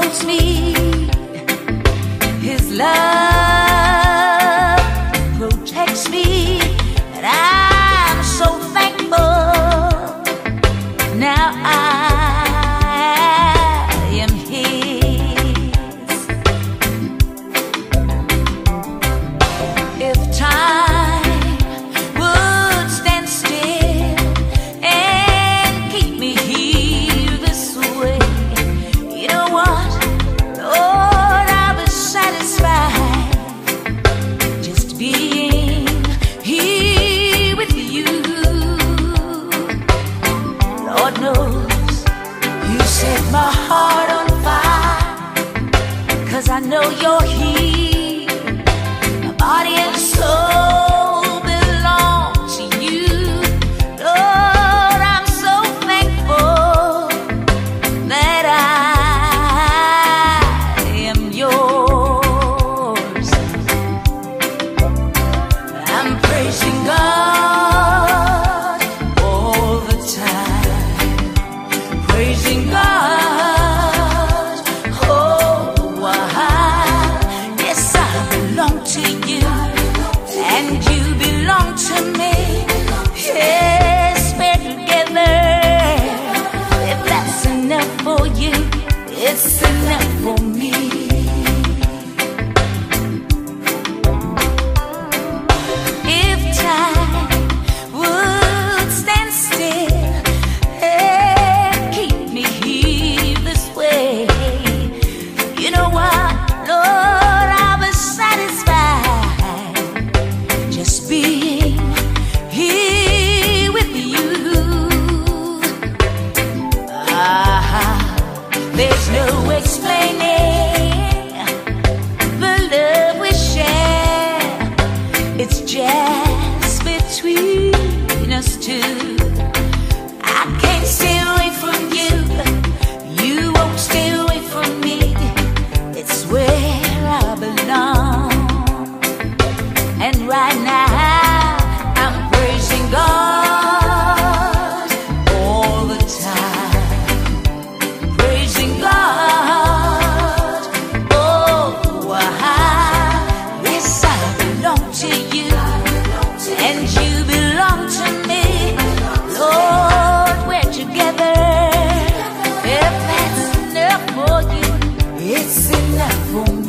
holds me. His love protects me, and I'm so thankful. Now I am His. If time would stand still and keep me here this way, you know what, Lord, I was satisfied just being here with you. Lord knows you set my heart on fire, 'cause I know you're here. My body and soul for me.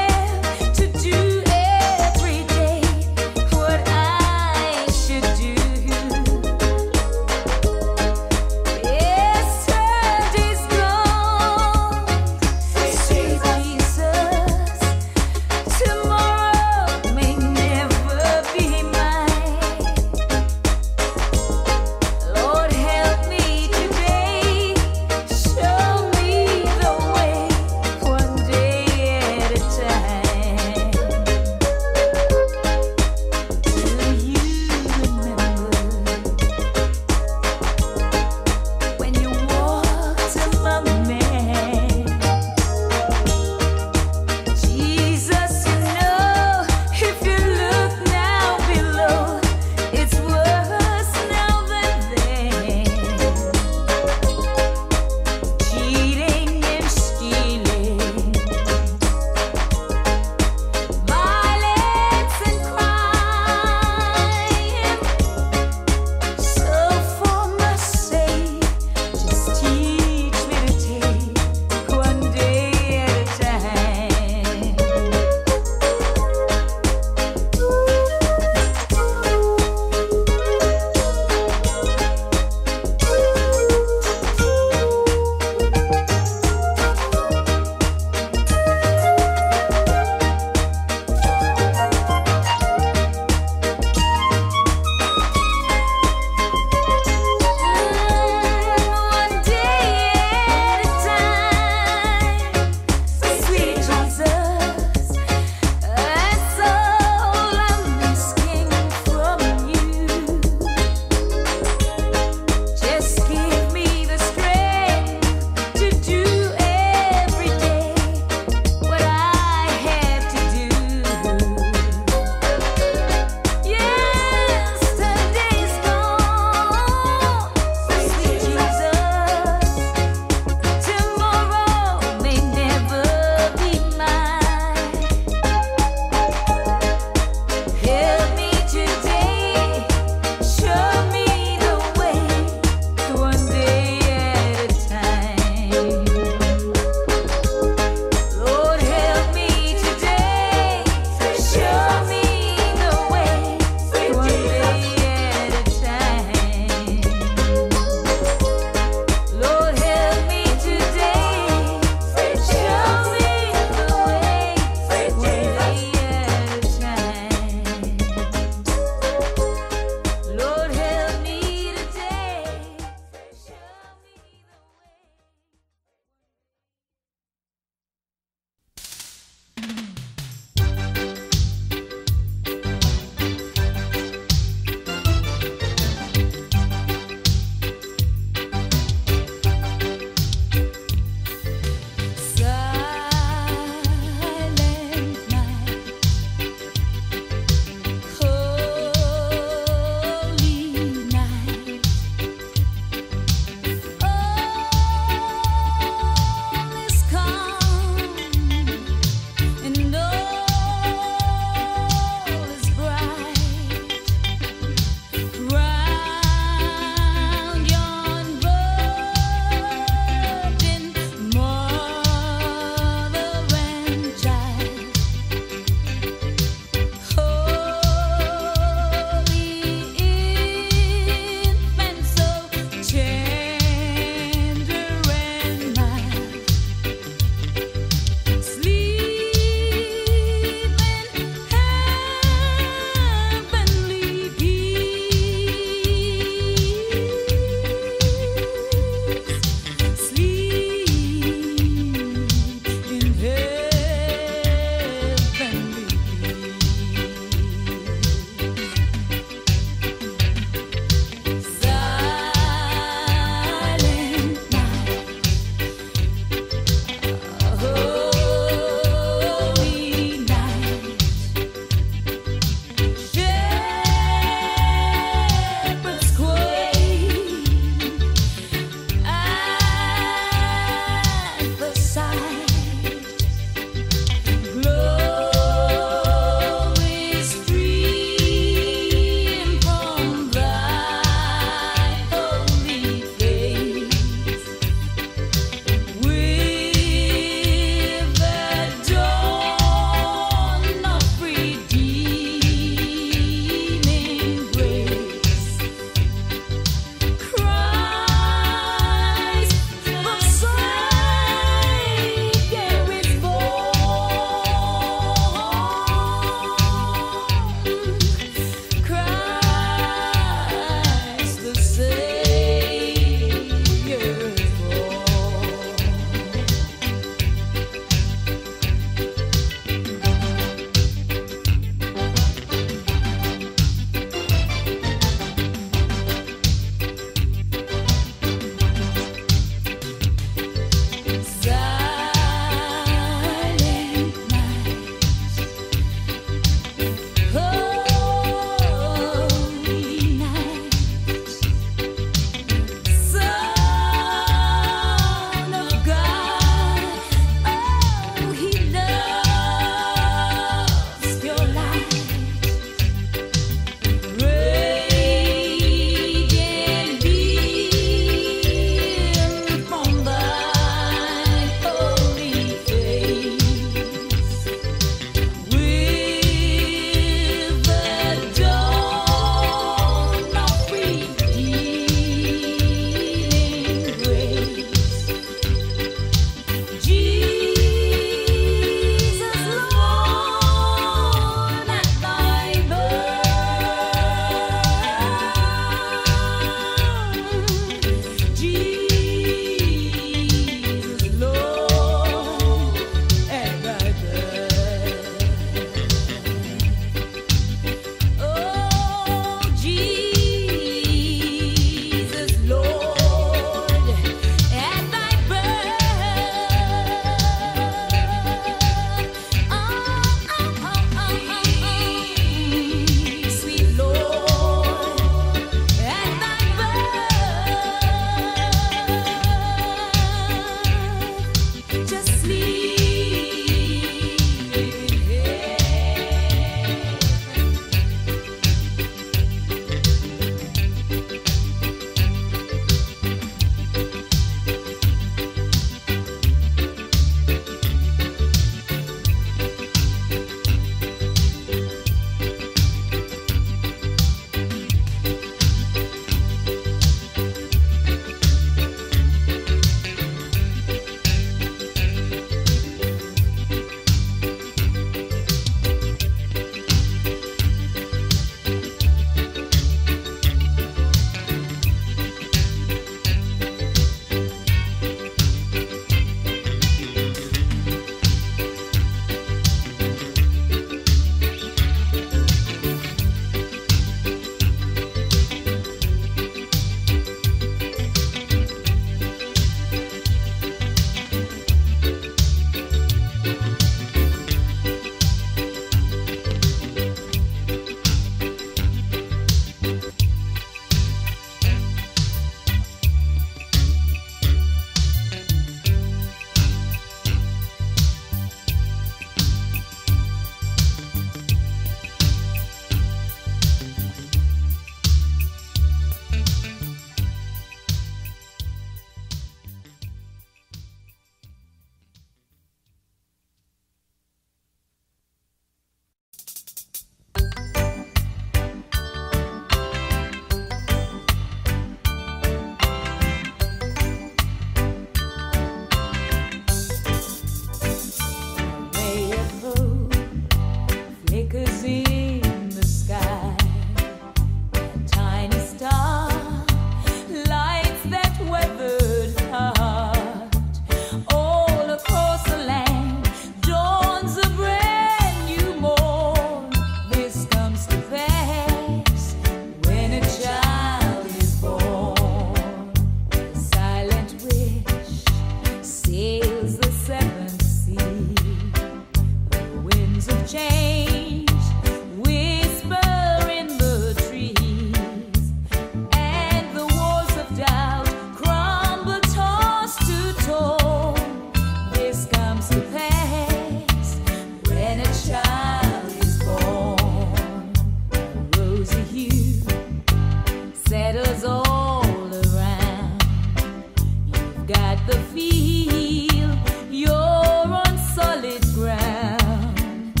got the feel you're on solid ground.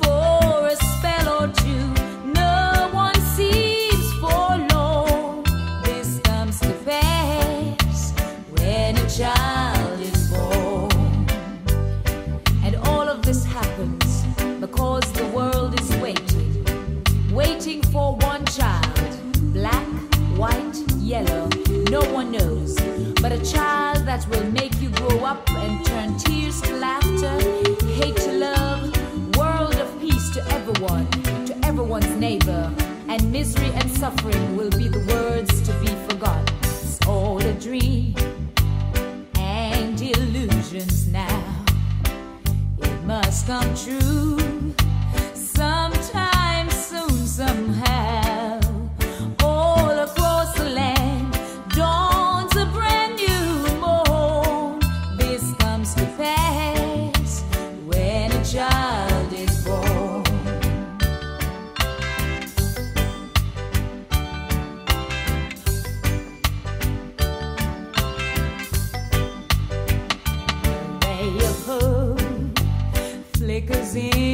For a spell or two, no one seems forlorn. This comes to pass when a child is born. And all of this happens because the world is waiting for one child. Black, white, yellow, no one knows, but a child that will make you grow up and turn tears to laughter, hate to love, world of peace to everyone's neighbor, and misery and suffering will be the words to be forgotten. It's all a dream and illusions now. It must come true sometime soon, somehow. Flickers in